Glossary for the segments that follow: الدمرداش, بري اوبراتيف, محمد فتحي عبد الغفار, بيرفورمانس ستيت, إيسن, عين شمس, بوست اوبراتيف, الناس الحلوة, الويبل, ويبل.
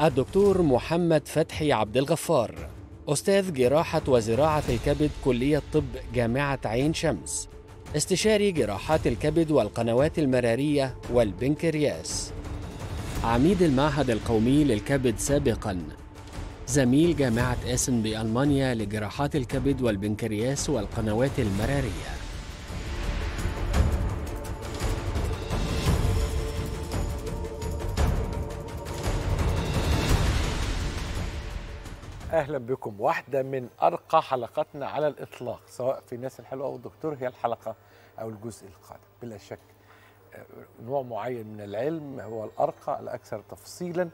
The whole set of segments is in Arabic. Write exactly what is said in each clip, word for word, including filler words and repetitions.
الدكتور محمد فتحي عبد الغفار، أستاذ جراحة وزراعة الكبد كلية طب جامعة عين شمس، استشاري جراحات الكبد والقنوات المرارية والبنكرياس، عميد المعهد القومي للكبد سابقاً، زميل جامعة إيسن بألمانيا لجراحات الكبد والبنكرياس والقنوات المرارية. اهلا بكم. واحده من ارقى حلقاتنا على الاطلاق، سواء في الناس الحلوه او الدكتور، هي الحلقه او الجزء القادم. بلا شك نوع معين من العلم هو الارقى، الاكثر تفصيلا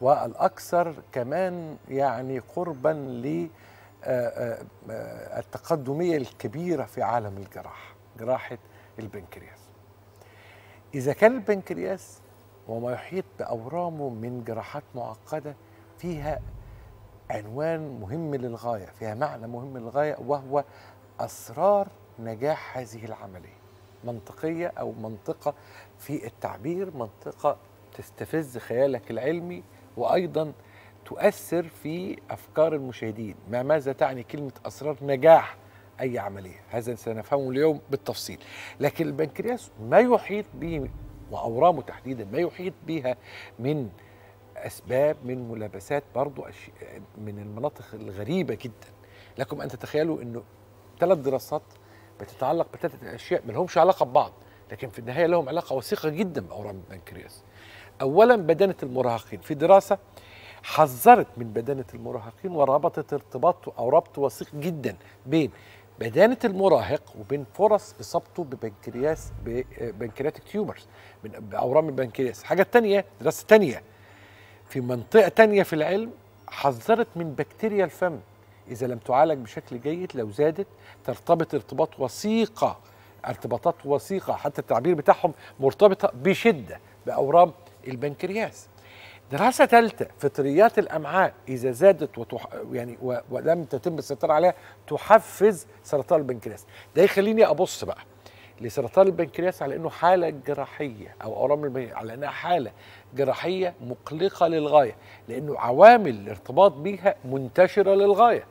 والاكثر كمان يعني قربا للتقدميه الكبيره في عالم الجراحه، جراحه البنكرياس. اذا كان البنكرياس وما يحيط باورامه من جراحات معقده فيها عنوان مهم للغاية، فيها معنى مهم للغاية، وهو أسرار نجاح هذه العملية. منطقية أو منطقة في التعبير، منطقة تستفز خيالك العلمي، وأيضا تؤثر في أفكار المشاهدين. ما ماذا تعني كلمة أسرار نجاح أي عملية؟ هذا سنفهمه اليوم بالتفصيل. لكن البنكرياس ما يحيط به وأورامه تحديدا، ما يحيط بها من أسباب، من ملابسات، برضو من المناطق الغريبة جدا. لكم أن تتخيلوا أنه ثلاث دراسات بتتعلق بثلاث أشياء ما لهمش علاقة ببعض، لكن في النهاية لهم علاقة وثيقة جدا بأورام البنكرياس. أولا، بدنة المراهقين. في دراسة حذرت من بدنة المراهقين وربطت ارتباط أو ربط وثيق جدا بين بدانة المراهق وبين فرص إصابته ببنكرياس ببنكرياتيك تيومرز، بأورام البنكرياس. حاجة تانية، دراسة تانية في منطقة تانية في العلم، حذرت من بكتيريا الفم إذا لم تعالج بشكل جيد، لو زادت ترتبط ارتباط وثيقة، ارتباطات وثيقة حتى التعبير بتاعهم، مرتبطة بشدة بأورام البنكرياس. دراسة ثالثة، فطريات الأمعاء إذا زادت وتح... يعني و... ولم تتم السيطرة عليها تحفز سرطان البنكرياس. ده يخليني أبص بقى لسرطان البنكرياس على انه حاله جراحيه، او اورام البنكرياس على انها حاله جراحيه مقلقه للغايه، لانه عوامل الارتباط بيها منتشره للغايه.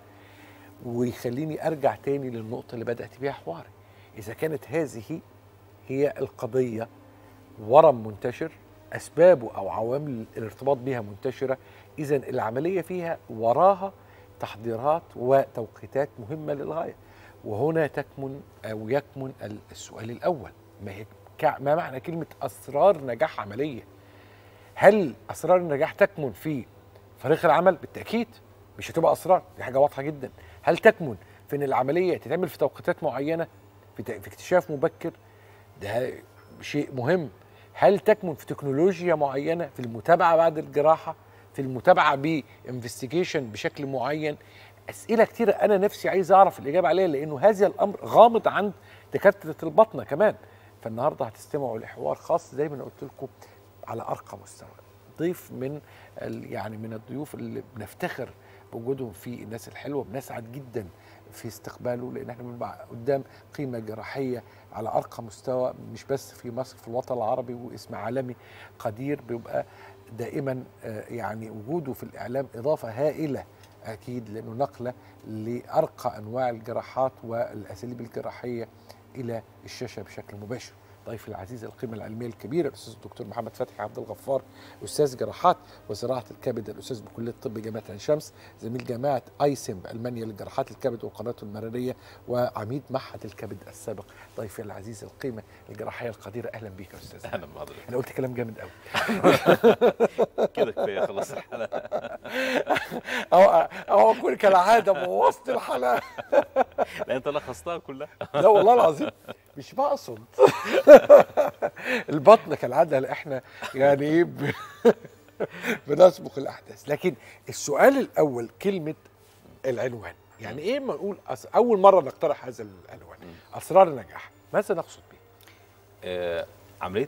ويخليني ارجع تاني للنقطه اللي بدات بيها حواري. اذا كانت هذه هي القضيه، ورم منتشر، اسبابه او عوامل الارتباط بيها منتشره، اذا العمليه فيها وراها تحضيرات وتوقيتات مهمه للغايه. وهنا تكمن أو يكمن السؤال الأول، ما هي ما معنى كلمة أسرار نجاح عملية؟ هل أسرار النجاح تكمن في فريق العمل؟ بالتأكيد مش هتبقى أسرار، دي حاجة واضحة جدا. هل تكمن في إن العملية تتعمل في توقيتات معينة، في, في اكتشاف مبكر؟ ده شيء مهم. هل تكمن في تكنولوجيا معينة، في المتابعة بعد الجراحة، في المتابعة بانفستيجيشن بشكل معين؟ أسئلة كتيرة أنا نفسي عايز أعرف الإجابة عليها، لأنه هذا الأمر غامض عند دكاترة البطنة كمان. فالنهاردة هتستمعوا لحوار خاص زي ما أنا قلت لكم على أرقى مستوى. ضيف من يعني من الضيوف اللي بنفتخر بوجودهم في الناس الحلوة، بنسعد جدا في استقباله، لأن احنا بنبقى قدام قيمة جراحية على أرقى مستوى، مش بس في مصر، في الوطن العربي، واسم عالمي قدير. بيبقى دائما يعني وجوده في الإعلام إضافة هائلة أكيد، لأنه نقلة لأرقى أنواع الجراحات والأساليب الجراحية إلى الشاشة بشكل مباشر. ضيفي العزيز القيمة العلمية الكبيرة الأستاذ الدكتور محمد فتحي عبد الغفار، أستاذ جراحات وزراعة الكبد، الأستاذ بكلية طب جامعة عين شمس، زميل جامعة إيسن بألمانيا لجراحات الكبد والقنوات المرارية، وعميد معهد الكبد السابق. ضيفي العزيز القيمة الجراحية القديرة، أهلا بيك يا أستاذ. أهلا بحضرتك. أنا قلت كلام جامد قوي كده كفاية، خلص الحلقة. أو أو أكون كالعادة بوظت الحلقة. لا أنت لخصتها كلها. لا والله العظيم مش بقصد البطن كالعاده، احنا يعني ب... بنسبق الاحداث. لكن السؤال الاول، كلمه العنوان، يعني ايه ما نقول أس... اول مره نقترح هذا العنوان، اسرار النجاح، ماذا نقصد به؟ آه، عمليه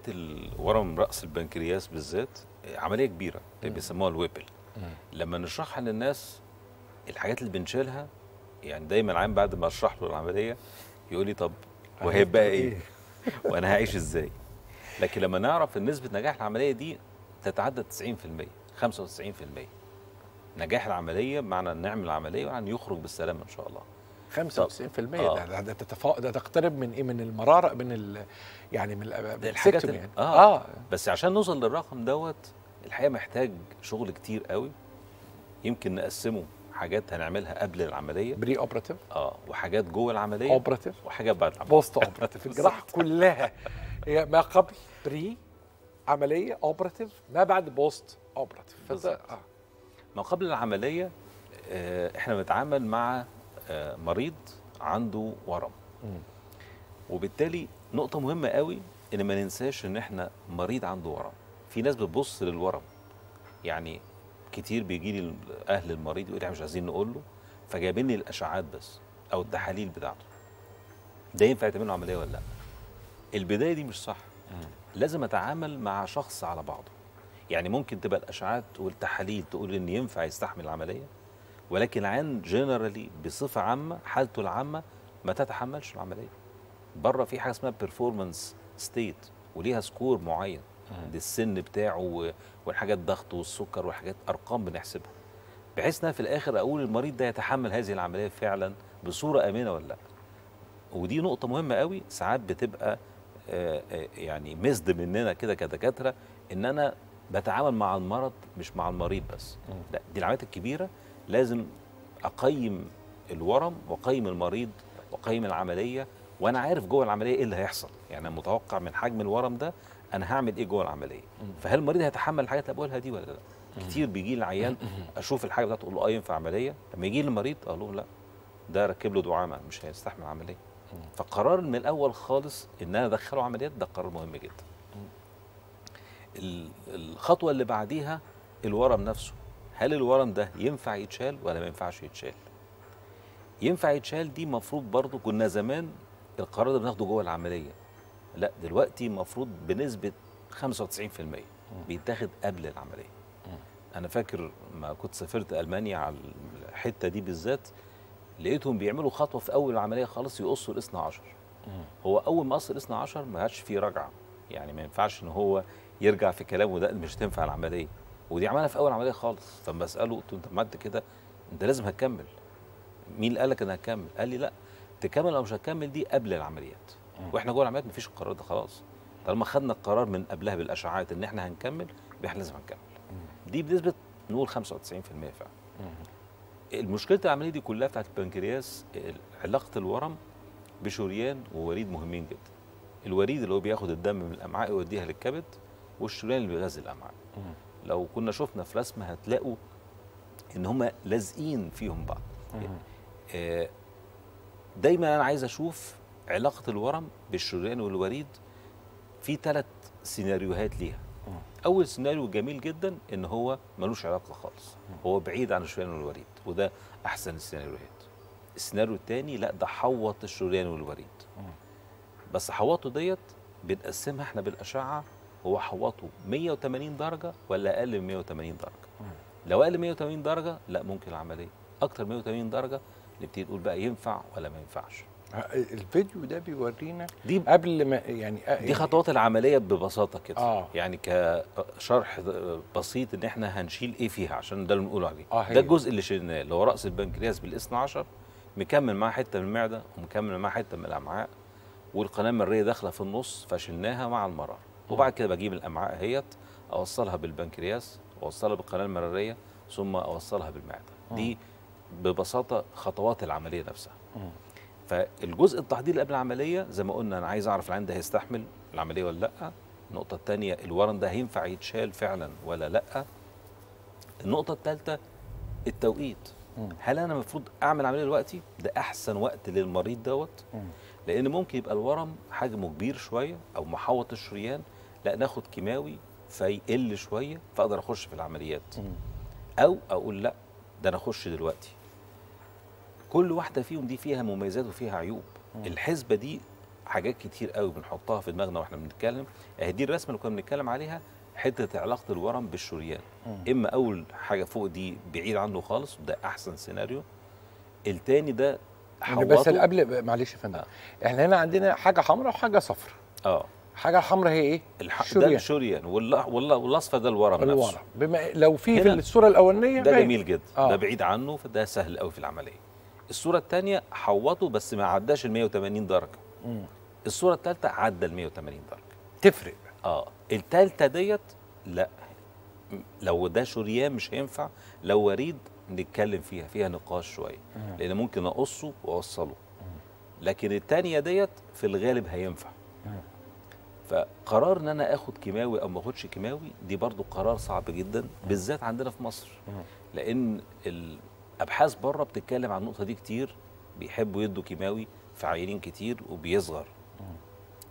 ورم راس البنكرياس بالذات عمليه كبيره بيسموها الويبل. لما نشرحها للناس الحاجات اللي بنشيلها، يعني دايما العام بعد ما اشرح له العمليه يقول لي طب وهيبقى ايه؟ وانا هعيش ازاي؟ لكن لما نعرف نسبه نجاح العمليه دي تتعدى تسعين في المية، خمسة وتسعين بالمية نجاح العمليه، بمعنى نعمل العمليه وبعدين يخرج بالسلامه ان شاء الله. خمسة وتسعين بالمية آه. ده ده تتفوق، ده تقترب من ايه، من المراره، من ال يعني من الحاجات يعني. آه. اه بس عشان نوصل للرقم دوت الحقيقه محتاج شغل كتير قوي، يمكن نقسمه حاجات هنعملها قبل العمليه بري اوبراتيف، اه وحاجات جوه العمليه اوبراتيف، وحاجات بعد العمليه بوست اوبراتيف. الجراحه كلها ما قبل بري عمليه اوبراتيف، ما بعد بوست اوبراتيف. فده آه. ما قبل العمليه آه احنا بنتعامل مع آه مريض عنده ورم، مم. وبالتالي نقطه مهمه قوي ان ما ننساش ان احنا مريض عنده ورم. في ناس بتبص للورم، يعني كتير بيجي لي اهل المريض يقول لي احنا مش عايزين نقول له، فجايبين لي الاشعاعات بس او التحاليل بتاعته، ده ينفع يتعمل له عمليه ولا لا؟ البدايه دي مش صح، مم. لازم اتعامل مع شخص على بعضه. يعني ممكن تبقى الاشعاعات والتحاليل تقول ان ينفع يستحمل العمليه، ولكن عن جنرالي بصفه عامه حالته العامه ما تتحملش العمليه. بره في حاجه اسمها بيرفورمانس ستيت وليها سكور معين، ده السن بتاعه والحاجات ضغطه والسكر والحاجات ارقام بنحسبها، بحيث انها في الاخر اقول المريض ده يتحمل هذه العمليه فعلا بصوره امنه ولا لا. ودي نقطه مهمه قوي ساعات بتبقى آآ آآ يعني مزد مننا كده كدكاتره، ان انا بتعامل مع المرض مش مع المريض بس. لا، دي العمليات الكبيره لازم اقيم الورم واقيم المريض واقيم العمليه، وانا عارف جوه العمليه ايه اللي هيحصل، يعني انا متوقع من حجم الورم ده انا هعمل ايه جوه العمليه، فهل المريض هيتحمل الحاجات اللي بقولها دي ولا لا؟ كتير بيجي لي عيان اشوف الحاجه بتاعته اقول له اه ينفع عمليه، لما يجي لي المريض اقول له لا ده ركب له دعامه مش هيستحمل عمليه. فقرار من الاول خالص ان انا ادخله عمليات ده قرار مهم جدا. الخطوه اللي بعديها الورم نفسه، هل الورم ده ينفع يتشال ولا ما ينفعش يتشال؟ ينفع يتشال دي المفروض برضه كنا زمان القرار ده بناخده جوه العمليه، لا دلوقتي المفروض بنسبه خمسة وتسعين بالمية بيتاخد قبل العمليه. انا فاكر ما كنت سافرت المانيا على الحته دي بالذات، لقيتهم بيعملوا خطوه في اول العمليه خالص يقصوا الاثنى عشر. هو اول ما قص الاثنى عشر ما عادش فيه رجعه، يعني ما ينفعش ان هو يرجع في كلامه ده مش تنفع العمليه، ودي عملها في اول عمليه خالص. فلما اساله قلت له انت ما انت كده انت لازم هتكمل، مين اللي قال لك انا هكمل؟ قال لي لا تكمل او مش هتكمل دي قبل العمليات، واحنا جوه العمليات مفيش القرار ده خلاص، طالما خدنا القرار من قبلها بالاشعاعات ان احنا هنكمل احنا لازم هنكمل. دي بنسبه نقول خمسة وتسعين بالمية فعلا. المشكله العمليه دي كلها بتاعت البنكرياس علاقه الورم بشريان ووريد مهمين جدا. الوريد اللي هو بياخد الدم من الامعاء يوديها للكبد، والشريان اللي بيغذي الامعاء. لو كنا شفنا في رسمه هتلاقوا ان هم لازقين فيهم بعض. دايما انا عايز اشوف علاقه الورم بالشريان والوريد في ثلاث سيناريوهات ليها. اول سيناريو جميل جدا ان هو ملوش علاقه خالص، هو بعيد عن الشريان والوريد وده احسن السيناريوهات. السيناريو الثاني لا ده حوط الشريان والوريد، بس حوطه ديت بنقسمها احنا بالاشعه، هو حوطه مية وتمانين درجه ولا اقل من مية وتمانين درجه؟ لو اقل من مية وتمانين درجه لا ممكن العمليه، اكتر من مية وتمانين درجه نبتدي نقول بقى ينفع ولا ما ينفعش. الفيديو ده بيورينا دي قبل ما يعني دي خطوات العمليه ببساطه كده، آه يعني كشرح بسيط ان احنا هنشيل ايه فيها عشان ده اللي بنقول عليه. آه ده الجزء اللي شيلناه اللي هو راس البنكرياس بالاثنى عشر، مكمل معاه حته من المعده ومكمل معاه حته من الامعاء، والقناه المريه داخله في النص فشلناها مع المراره، وبعد كده بجيب الامعاء اهيت اوصلها بالبنكرياس واوصلها بالقناه المراريه ثم اوصلها بالمعده. دي ببساطه خطوات العمليه نفسها. فالجزء التحضير قبل العمليه زي ما قلنا انا عايز اعرف العيان ده هيستحمل العمليه ولا لا. النقطه الثانيه الورم ده هينفع يتشال فعلا ولا لا. النقطه الثالثه التوقيت، هل انا المفروض اعمل عمليه دلوقتي؟ ده احسن وقت للمريض دوت، لان ممكن يبقى الورم حجمه كبير شويه او محوط الشريان، لا ناخد كيماوي فيقل شويه فاقدر اخش في العمليات، او اقول لا ده انا اخش دلوقتي. كل واحده فيهم دي فيها مميزات وفيها عيوب. مم. الحسبه دي حاجات كتير قوي بنحطها في دماغنا واحنا بنتكلم. اهي دي الرسمه اللي كنا بنتكلم عليها، حته علاقه الورم بالشريان. مم. اما اول حاجه فوق دي بعيد عنه خالص وده احسن سيناريو. الثاني ده حوطه بس قبل معلش يا فندم، احنا هنا عندنا حاجه حمراء وحاجه صفراء. اه الحاجه الحمراء هي ايه؟ الشريان. ده الشريان والاصفر ده الورم نفسه. الورم بما لو في في الصوره الاولانيه ده جميل جدا، آه. ده بعيد عنه فده سهل قوي في العمليه. الصوره الثانيه حوطه بس ما عداش ال مية وتمانين درجه. امم الصوره الثالثه عدى ال مية وتمانين درجه. تفرق. اه الثالثه ديت لا، لو ده شريان مش هينفع، لو وريد نتكلم فيها، فيها نقاش شويه لان ممكن اقصه واوصله، لكن الثانيه ديت في الغالب هينفع. فقرار ان انا اخد كيماوي او ما اخدش كيماوي دي برضو قرار صعب جدا بالذات عندنا في مصر، لان الابحاث بره بتتكلم عن النقطه دي كتير، بيحبوا يدوا كيماوي في عيانين كتير وبيصغر.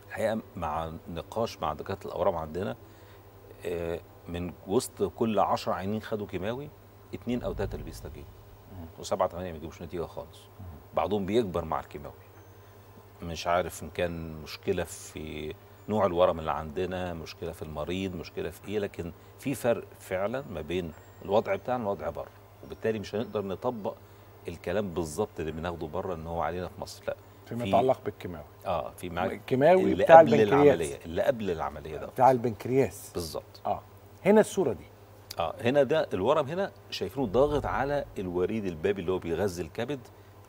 الحقيقه مع نقاش مع دكاتره الاورام عندنا من وسط كل عشرة عيانين خدوا كيماوي اتنين او تلاته اللي بيستجيبوا وسبعه ثمانيه ما بيجيبوش نتيجه خالص. بعضهم بيكبر مع الكيماوي، مش عارف ان كان مشكله في نوع الورم اللي عندنا، مشكله في المريض، مشكله في ايه، لكن في فرق فعلا ما بين الوضع بتاعنا والوضع بره، وبالتالي مش هنقدر نطبق الكلام بالظبط اللي بناخده بره ان هو علينا في مصر، لا فيما يتعلق بالكيماوي. اه في معاك الكيماوي بتاع البنكرياس اللي قبل العمليه ده بتاع البنكرياس بالظبط. اه هنا الصوره دي اه هنا ده الورم هنا شايفينه ضاغط على الوريد البابي اللي هو بيغذي الكبد،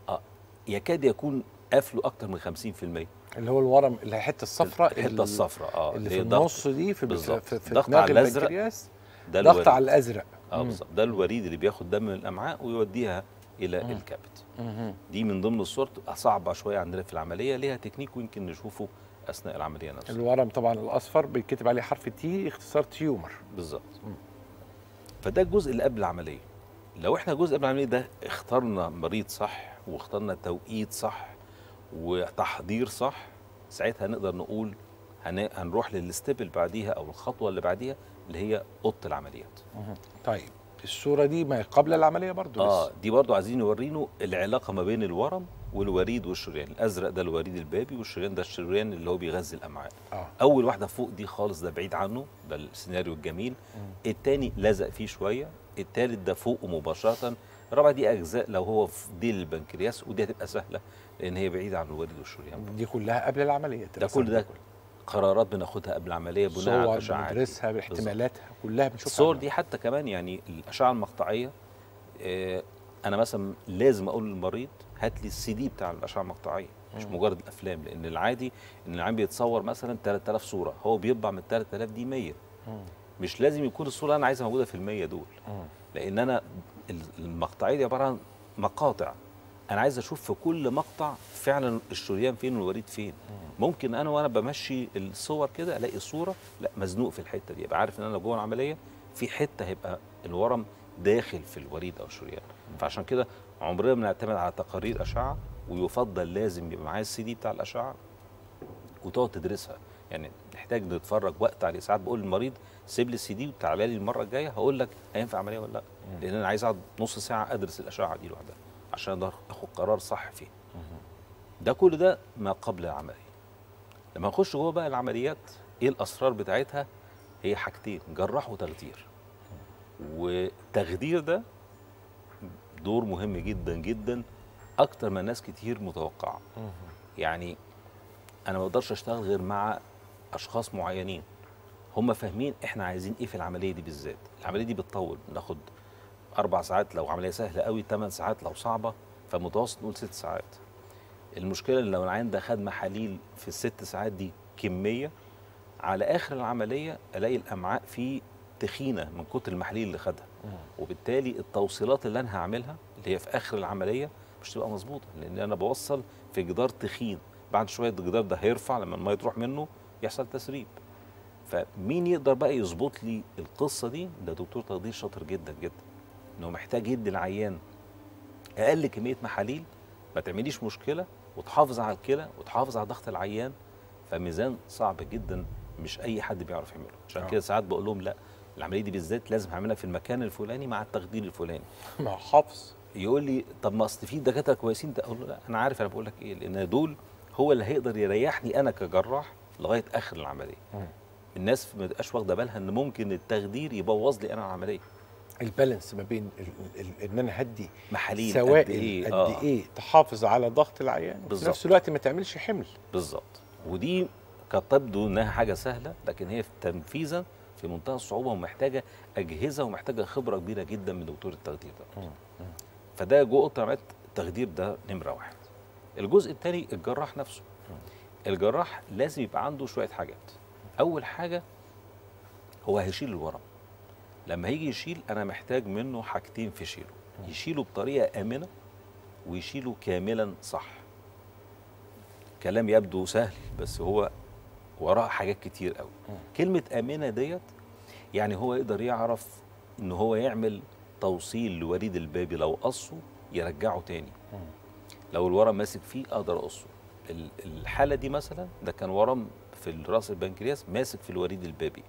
اه يكاد يكون قفله اكتر من خمسين في المية اللي هو الورم اللي هي الحته الصفراء، الحته الصفراء اه اللي في النص دي في دماغ البنكرياس، ضغط على الازرق. اه بالظبط ده الوريد اللي بياخد دم من الامعاء ويوديها الى مم. الكبد. مم. دي من ضمن الصور صعبه شويه عندنا في العمليه، ليها تكنيك ويمكن نشوفه اثناء العمليه نفسها. الورم طبعا الاصفر بيتكتب عليه حرف تي اختصار تيومر بالظبط. فده الجزء اللي قبل العمليه. لو احنا الجزء قبل العمليه ده اخترنا مريض صح واخترنا توقيت صح وتحضير صح، ساعتها نقدر نقول هنروح للستيب اللي بعديها او الخطوه اللي بعديها اللي هي اوضه العمليات. طيب الصوره دي ما قبل العمليه برضو لسه. اه دي برضو عايزين نورينه العلاقه ما بين الورم والوريد والشريان، الازرق ده الوريد البابي والشريان ده الشريان اللي هو بيغذي الامعاء. آه. اول واحده فوق دي خالص ده بعيد عنه، ده السيناريو الجميل. مم. التاني لزق فيه شويه، التالت ده فوقه مباشره، الرابعه دي اجزاء لو هو في ديل البنكرياس، ودي هتبقى سهله لان هي بعيده عن الوريد والشريان. دي كلها قبل العمليه. ده كل ده قرارات بناخدها قبل العمليه بناء على الاشعه، بندرسها باحتمالاتها كلها، بنشوفها. الصور دي حتى كمان يعني الاشعه المقطعيه، آه انا مثلا لازم اقول للمريض هات لي السي دي بتاع الاشعه المقطعيه، مش مجرد الافلام، لان العادي ان العين بيتصور مثلا تلات آلاف صوره، هو بيطبع من تلات آلاف دي مية. مش لازم يكون الصوره انا عايزها موجوده في المية دول، لان انا المقطعيه دي عباره عن مقاطع، انا عايز اشوف في كل مقطع فعلا الشريان فين والوريد فين. ممكن انا وانا بمشي الصور كده الاقي الصوره لا مزنوق في الحته دي، ابقى عارف ان انا جوه العمليه في حته هيبقى الورم داخل في الوريد او الشريان. فعشان كده عمرنا ما بنعتمد على تقارير اشعه، ويفضل لازم يبقى معايا السي دي بتاع الاشعه وتقعد تدرسها، يعني نحتاج نتفرج وقت عليه. ساعات بقول للمريض سيب لي السي دي وتعالى لي المره الجايه هقول لك هينفع عمليه ولا لا، لان انا عايز اقعد نص ساعه ادرس الاشعه دي لوحدها عشان اقدر اخد قرار صح فيه. ده كل ده ما قبل العمليه. لما نخش جوه بقى العمليات ايه الاسرار بتاعتها؟ هي حاجتين، جراح وتخدير. والتخدير ده دور مهم جدا جدا اكتر ما ناس كتير متوقعه. يعني انا ما اقدرش اشتغل غير مع اشخاص معينين هم فاهمين احنا عايزين ايه في العمليه دي بالذات. العمليه دي بتطول، بناخد اربع ساعات لو عمليه سهله قوي، ثمان ساعات لو صعبه، فمتوسط نقول ست ساعات. المشكله ان لو العيان ده خد محاليل في الست ساعات دي كميه، على اخر العمليه الاقي الامعاء فيه تخينه من كتر المحاليل اللي خدها، وبالتالي التوصيلات اللي انا هعملها اللي هي في اخر العمليه مش تبقى مظبوطه، لان انا بوصل في جدار تخين، بعد شويه الجدار ده هيرفع، لما الميه تروح منه يحصل تسريب. فمين يقدر بقى يظبط لي القصه دي؟ ده دكتور تخدير شاطر جدا جدا، انه محتاج يدي العيان اقل كميه محاليل ما تعمليش مشكله وتحافظ على الكلى وتحافظ على ضغط العيان. فميزان صعب جدا مش اي حد بيعرف يعمله، عشان كده ساعات بقول لهم لا العمليه دي بالذات لازم هعملها في المكان الفلاني مع التخدير الفلاني مع حفظ. يقول لي طب ما اصل في دكاتره كويسين، اقول له لا انا عارف انا بقول لك ايه، لان دول هو اللي هيقدر يريحني انا كجراح لغايه اخر العمليه. مم. الناس ما تبقاش واخده بالها ان ممكن التخدير يبوظ لي انا العمليه. البالانس ما بين ال ال ان انا هدي محاليل سواء قد ايه قد آه. ايه تحافظ على ضغط العيان وفي نفس الوقت ما تعملش حمل بالظبط. ودي كتبدو انها حاجه سهله، لكن هي في تنفيذها في منتهى الصعوبه ومحتاجه اجهزه ومحتاجه خبره كبيره جدا من دكتور التخدير ده. فده جوه طبعا التخدير ده نمره واحد. الجزء الثاني الجراح نفسه. الجراح لازم يبقى عنده شويه حاجات. اول حاجه هو هيشيل الورم. لما هيجي يشيل انا محتاج منه حاجتين في شيله، يشيله بطريقه امنه ويشيله كاملا صح. كلام يبدو سهل بس هو وراه حاجات كتير قوي. كلمه امنه ديت يعني هو يقدر يعرف ان هو يعمل توصيل لوريد البابي، لو قصه يرجعه تاني، لو الورم ماسك فيه اقدر اقصه. الحاله دي مثلا ده كان ورم في راس البنكرياس ماسك في الوريد البابي،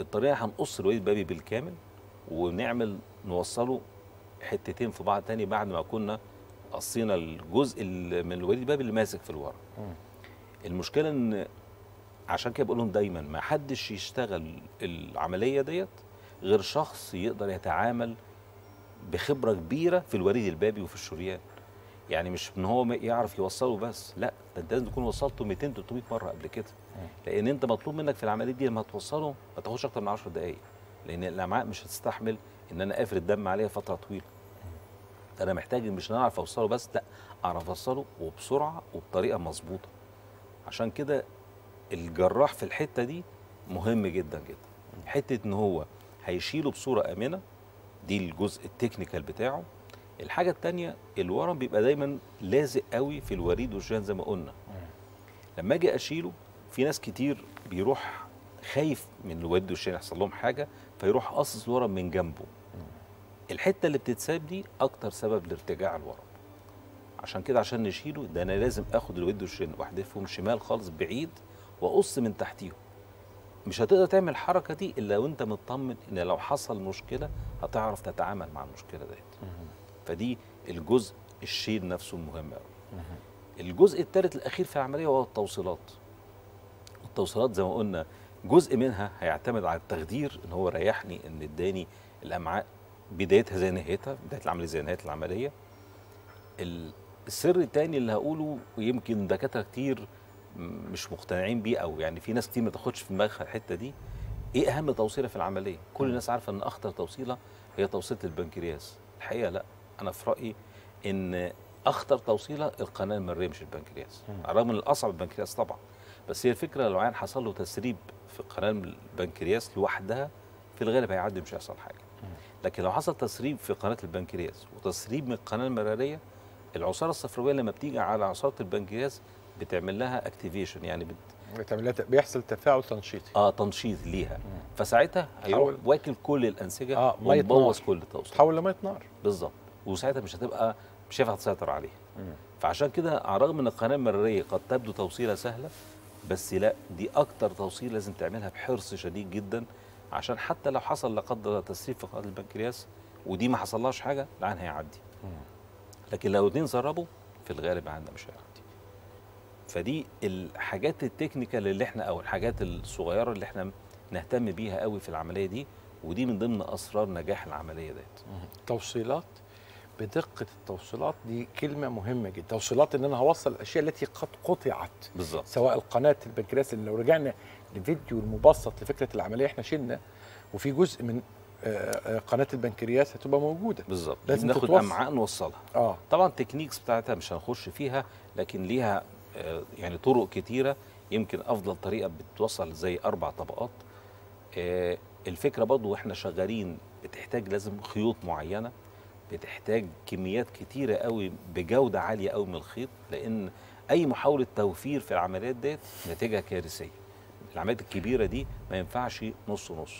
الطريقه هنقص الوريد البابي بالكامل ونعمل نوصله حتتين في بعض تاني بعد ما كنا قصينا الجزء من الوريد البابي اللي ماسك في الورم. المشكله ان عشان كده بقول لهم دايما ما حدش يشتغل العمليه ديت غير شخص يقدر يتعامل بخبره كبيره في الوريد البابي وفي الشريان. يعني مش ان هو يعرف يوصله بس، لا ده انت لازم تكون وصلته مئتين تلتمية مره قبل كده، لان انت مطلوب منك في العمليه دي لما توصله ما تاخدش اكتر من عشر دقائق، لان الامعاء مش هتستحمل ان انا افرد الدم عليها فتره طويله. انا محتاج مش ان انا اعرف اوصله بس، لا اعرف اوصله وبسرعه وبطريقه مظبوطه. عشان كده الجراح في الحته دي مهم جدا جدا. حته ان هو هيشيله بصوره امنه، دي الجزء التكنيكال بتاعه. الحاجه الثانيه الورم بيبقى دايما لازق قوي في الوريد والشريان زي ما قلنا. لما اجي اشيله في ناس كتير بيروح خايف من الوريد والشريان يحصل لهم حاجه فيروح قصص الورم من جنبه. الحته اللي بتتساب دي اكتر سبب لارتجاع الورم. عشان كده عشان نشيله ده انا لازم اخد الوريد والشريان واحدفهم شمال خالص بعيد واقص من تحتيهم. مش هتقدر تعمل الحركه دي الا وانت مطمن ان لو حصل مشكله هتعرف تتعامل مع المشكله ديت. فدي الجزء الشيل نفسه المهم قوي. الجزء الثالث الاخير في العمليه هو التوصيلات. التوصيلات زي ما قلنا جزء منها هيعتمد على التخدير ان هو ريحني ان اداني الامعاء بدايتها زي نهايتها، بدايه العمليه زي نهايه العمليه. السر الثاني اللي هقوله يمكن دكاتره كتير مش مقتنعين بيه او يعني في ناس كتير ما تاخدش في دماغها الحته دي، ايه اهم توصيله في العمليه؟ كل الناس عارفه ان اخطر توصيله هي توصيله البنكرياس. الحقيقه لا، انا في رايي ان اخطر توصيله القناه المريه مش البنكرياس، على الرغم ان الاصعب البنكرياس طبعا، بس هي الفكره لو عيان حصل له تسريب في قناه البنكرياس لوحدها في الغالب هيعدي مش هيحصل حاجه. لكن لو حصل تسريب في قناه البنكرياس وتسريب من القناه المراريه، العصاره الصفراويه لما بتيجي على عصاره البنكرياس بتعمل لها اكتيفيشن، يعني بت... بتعمل لها بيحصل تفاعل تنشيطي اه تنشيط ليها. مم. فساعتها هيروح واكل كل الانسجه اه ويبوظ كل التوصيل، تحول لميه نار بالظبط، وساعتها مش هتبقى مش هينفع تسيطر عليها. مم. فعشان كده على الرغم ان القناه المراريه قد تبدو توصيله سهله، بس لا دي اكتر توصيل لازم تعملها بحرص شديد جدا، عشان حتى لو حصل لا قدر الله تسريب في قناه البنكرياس ودي ما حصلهاش حاجه، العين هيعدي. مم. لكن لو اتنين سربوا في الغالب عندنا مش هيعدي. فدي الحاجات التكنيكال اللي احنا او الحاجات الصغيره اللي احنا نهتم بيها قوي في العمليه دي، ودي من ضمن اسرار نجاح العمليه ديت. توصيلات، بدقه التوصيلات دي كلمه مهمه جدا. توصيلات ان انا هوصل الاشياء التي قد قطعت بالظبط، سواء القناه البنكرياس اللي لو رجعنا للفيديو المبسط لفكره العمليه احنا شلنا، وفي جزء من قناه البنكرياس هتبقى موجوده بالظبط، لازم ناخد امعاء نوصلها. اه طبعا التكنيكس بتاعتها مش هنخش فيها، لكن ليها يعني طرق كتيرة. يمكن أفضل طريقة بتوصل زي أربع طبقات. الفكرة برضو وإحنا شغالين بتحتاج لازم خيوط معينة، بتحتاج كميات كتيرة قوي بجودة عالية قوي من الخيط، لأن أي محاولة توفير في العمليات ديت نتيجة كارثية. العمليات الكبيرة دي ما ينفعش نص نص،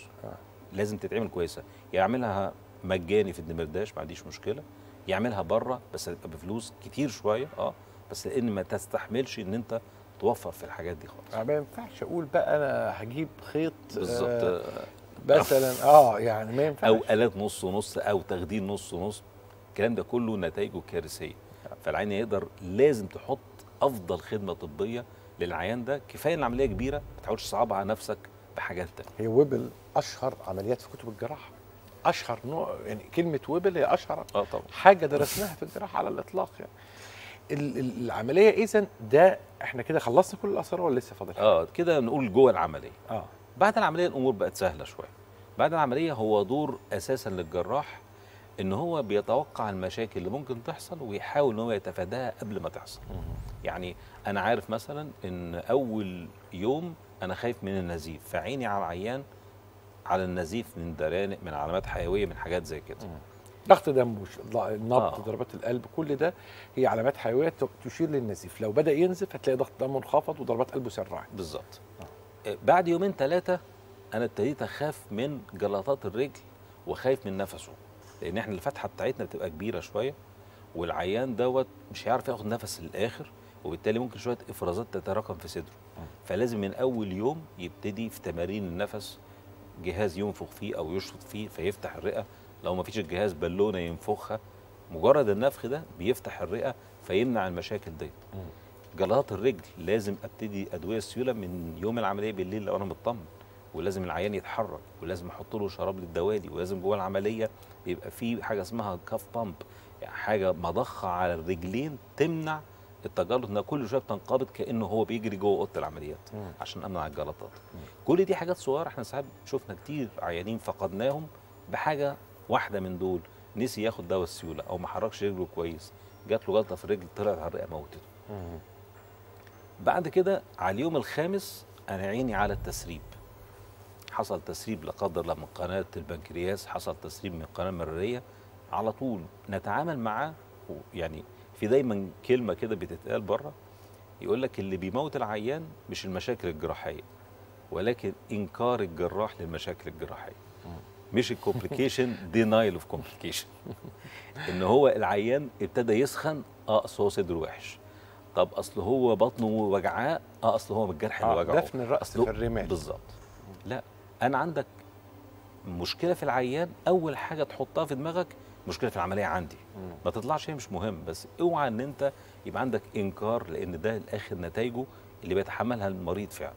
لازم تتعمل كويسة. يعملها مجاني في الدمرداش ما عنديش مشكلة، يعملها بره بس هتبقى بفلوس كتير شوية أه بس، لان ما تستحملش ان انت توفر في الحاجات دي خالص. ما ينفعش اقول بقى انا هجيب خيط بالظبط آه مثلا اه يعني ما ينفعش، او الات نص ونص او تخدير نص ونص، الكلام ده كله نتائجه كارثيه. فالعيان يقدر لازم تحط افضل خدمه طبيه للعيان ده. كفايه ان العمليه كبيره ما تحاولش تصعبها على نفسك بحاجات ثانيه. هي ويبل اشهر عمليات في كتب الجراحه، اشهر نوع، يعني كلمه ويبل هي اشهر آه طبعا حاجه درسناها في الجراحه على الاطلاق يعني. العمليه ايسن ده احنا كده خلصنا كل الاسرار ولا لسه فاضل؟ اه كده نقول جوه العمليه. اه بعد العمليه الامور بقت سهله شويه. بعد العمليه هو دور اساسا للجراح ان هو بيتوقع المشاكل اللي ممكن تحصل ويحاول ان هو يتفاداها قبل ما تحصل. يعني انا عارف مثلا ان اول يوم انا خايف من النزيف، فعيني على العيان على النزيف من درانق، من علامات حيويه، من حاجات زي كده. ضغط دم، النبض، ضربات القلب، كل ده هي علامات حيويه تشير للنزيف. لو بدا ينزف هتلاقي ضغط دمه انخفض وضربات قلبه سرعت. بالظبط. آه. بعد يومين ثلاثه انا ابتديت اخاف من جلطات الرجل وخايف من نفسه، لان احنا الفتحه بتاعتنا بتبقى كبيره شويه والعيان دوت مش هيعرف ياخد نفس للاخر، وبالتالي ممكن شويه افرازات تتراكم في صدره. آه. فلازم من اول يوم يبتدي في تمارين النفس، جهاز ينفخ فيه او يشفط فيه فيفتح الرئه، لو ما فيش الجهاز بالونه ينفخها، مجرد النفخ ده بيفتح الرئه فيمنع المشاكل دي. جلطات الرجل لازم ابتدي ادويه السيوله من يوم العمليه بالليل لو انا مطمن، ولازم العيان يتحرك، ولازم احط له شراب للدوالي، ولازم جوه العمليه بيبقى في حاجه اسمها كاف بامب، يعني حاجه مضخه على الرجلين تمنع التجلط انها كل شويه بتنقبض كانه هو بيجري جوه اوضه العمليات عشان امنع الجلطات. كل دي حاجات صغيره احنا ساعات شفنا كتير عيانين فقدناهم بحاجه واحده من دول، نسي ياخد دواء السيوله او ما حركش رجله كويس، جات له جلطه في الرجل طلعت على الرئه موتته. بعد كده على اليوم الخامس انا عيني على التسريب، حصل تسريب لا قدر الله من قناه البنكرياس، حصل تسريب من القناه المراريه، على طول نتعامل معاه. يعني في دايما كلمه كده بتتقال بره يقول لك اللي بيموت العيان مش المشاكل الجراحيه، ولكن انكار الجراح للمشاكل الجراحيه. مش الكومبليكيشن، دينايل اوف كومبليكيشن. ان هو العيان ابتدى يسخن، اه اصل هو صدره وحش، طب اصل هو بطنه وجعاه، اه اصل هو من الجرح اللي وجعه، دفن الراس في الرمال. بالظبط. لا، انا عندك مشكله في العيان، اول حاجه تحطها في دماغك مشكله في العمليه عندي، ما تطلعش هي مش مهم، بس اوعى ان انت يبقى عندك انكار، لان ده الاخر نتائجه اللي بيتحملها المريض فعلا.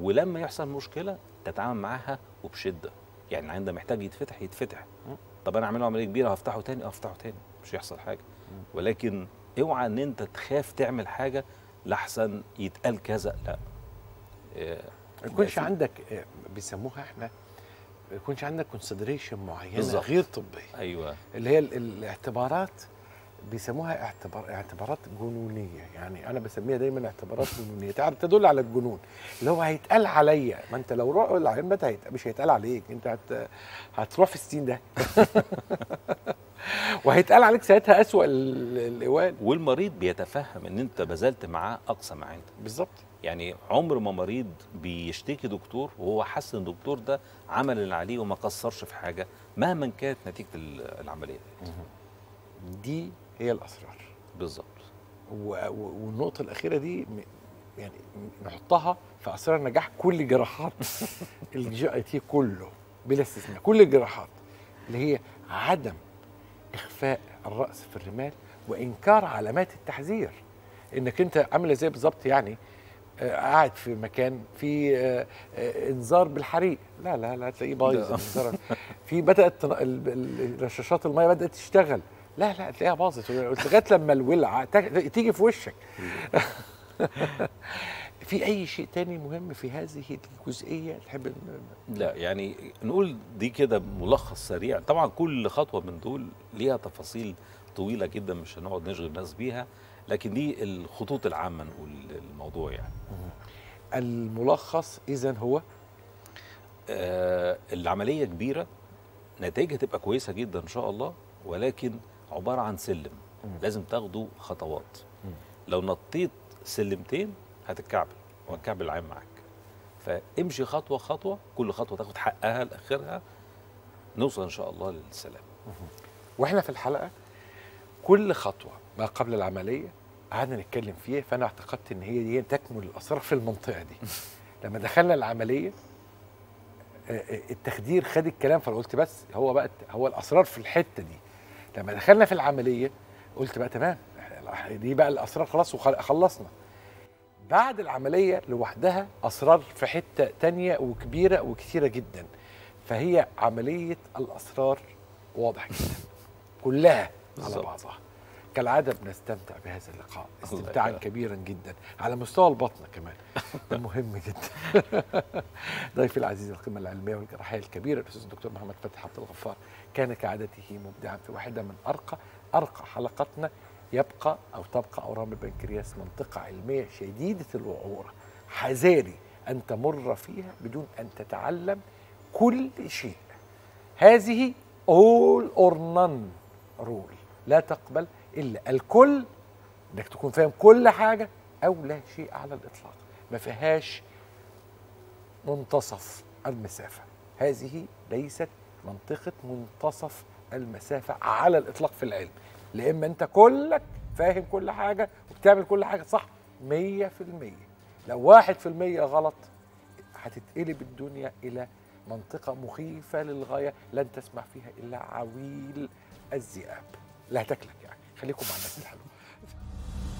ولما يحصل مشكله تتعامل معاها وبشده، يعني العيان ده محتاج يتفتح يتفتح. طب انا اعمل له عمليه كبيره هفتحه تاني، هفتحه تاني مش هيحصل حاجه، ولكن اوعى ان انت تخاف تعمل حاجه لحسن يتقال كذا. لا، ما يكونش عندك بيسموها احنا ما يكونش عندك كونسيدريشن معينه. بالزبط. غير طبيه. ايوه، اللي هي الاعتبارات بيسموها اعتبار اعتبارات جنونيه، يعني انا بسميها دايما اعتبارات جنونيه، تعرف تدل على الجنون، اللي هو هيتقال عليا. ما انت لو روح العيان ده مش هيتقال عليك، انت هت... هتروح في السين ده وهيتقال عليك ساعتها اسوأ الاقوال، والمريض بيتفهم ان انت بذلت معاه اقصى ما عندك. بالظبط. يعني عمر ما مريض بيشتكي دكتور وهو حاسس ان الدكتور ده عمل اللي عليه وما قصرش في حاجه مهما كانت نتيجه العمليه دي. دي هي الاسرار. بالظبط. والنقطه الاخيره دي يعني نحطها في اسرار نجاح كل جراحات الجي اي تي كله بلا استثناء، كل الجراحات، اللي هي عدم اخفاء الراس في الرمال وانكار علامات التحذير. انك انت عامله زي بالظبط يعني قاعد في مكان في انذار بالحريق، لا لا لا تلاقيه بايظ، في بدات رشاشات الميه بدات تشتغل، لا لا تلاقيها باظت لغايه لما الولعه تيجي في وشك. في اي شيء تاني مهم في هذه الجزئيه تحب؟ لا، يعني نقول دي كده ملخص سريع. طبعا كل خطوه من دول ليها تفاصيل طويله جدا مش هنقعد نشغل الناس بيها، لكن دي الخطوط العامه نقول الموضوع. يعني الملخص اذا هو آه العمليه كبيره، نتائجها تبقى كويسه جدا ان شاء الله، ولكن عباره عن سلم لازم تاخده خطوات. لو نطيت سلمتين هتتكعبل وهتكعبل العين معاك، فامشي خطوه خطوه، كل خطوه تاخد حقها لاخرها، نوصل ان شاء الله للسلام. واحنا في الحلقه كل خطوه ما قبل العمليه قعدنا نتكلم فيها، فانا اعتقدت ان هي دي تكمل الاسرار في المنطقه دي. لما دخلنا العمليه التخدير خد الكلام، فانا قلت بس هو بقى هو الاسرار في الحته دي. لما دخلنا في العمليه قلت بقى تمام، دي بقى الاسرار خلاص وخلصنا. بعد العمليه لوحدها اسرار في حته تانيه وكبيره وكثيره جدا، فهي عمليه الاسرار واضحه جدا كلها على بعضها. كالعاده بنستمتع بهذا اللقاء استمتاعا كبيرا جدا على مستوى البطنه كمان، ده مهم جدا. ضيفي العزيز القيمه العلميه والجراحيه الكبيره الاستاذ الدكتور محمد فتحي عبد الغفار كان كعادته مبدعا في واحده من ارقى ارقى حلقاتنا. يبقى او تبقى اورام البنكرياس منطقه علميه شديده الوعوره، حذاري ان تمر فيها بدون ان تتعلم كل شيء. هذه all or none rule، لا تقبل الا الكل، انك تكون فاهم كل حاجه او لا شيء على الاطلاق، ما فيهاش منتصف المسافه. هذه ليست منطقه منتصف المسافه على الاطلاق في العلم، لا اما انت كلك فاهم كل حاجه وبتعمل كل حاجه صح مية بالمية، لو واحد في المية غلط هتتقلب الدنيا الى منطقه مخيفه للغايه لن تسمع فيها الا عويل الذئاب. لا هتاكلك يعني. خليكم مع الناس الحلوه.